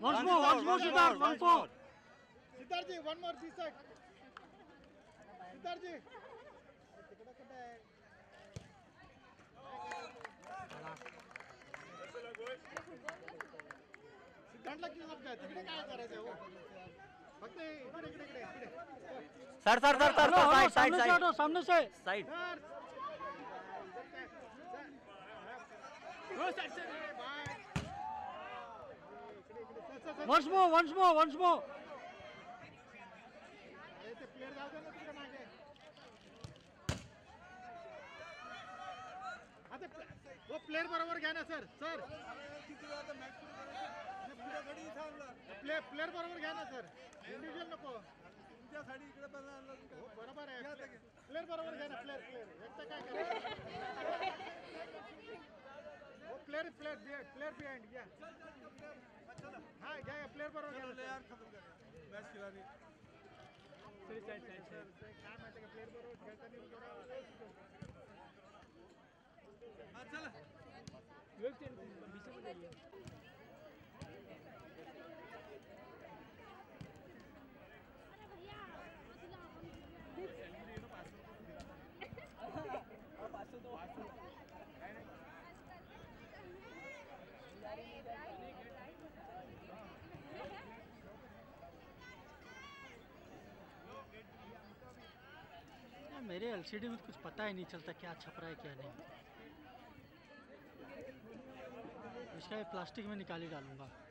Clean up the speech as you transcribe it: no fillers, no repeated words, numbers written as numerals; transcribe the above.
Once more, Siddharth, 1-4. Siddharth ji, one more B-sec. Siddharth ji. Sir, side. Once more. वो player बराबर घ्या ना sir player बराबर घ्या ना सर इंडिव्हिज्युअल नको तुमच्यासाठी इकडे बरोबर आहे प्लेयर बरोबर घ्या ना प्लेयर एकटा काय करा वो प्लेयर बिहाइंड या हां घ्या प्लेयर बरोबर घ्या यार खतम करा मॅच खिलाडी सर काय माहिती का प्लेयर बरोबर खेळताना हाँ चला वेक्टर बीच में डालिए अरे भैया सैलरी तो 500 तो यार मेरे एलसीडी में कुछ पता ही नहीं चलता क्या छप रहा है क्या नहीं इसका प्लास्टिक में निकाल ही डालूंगा।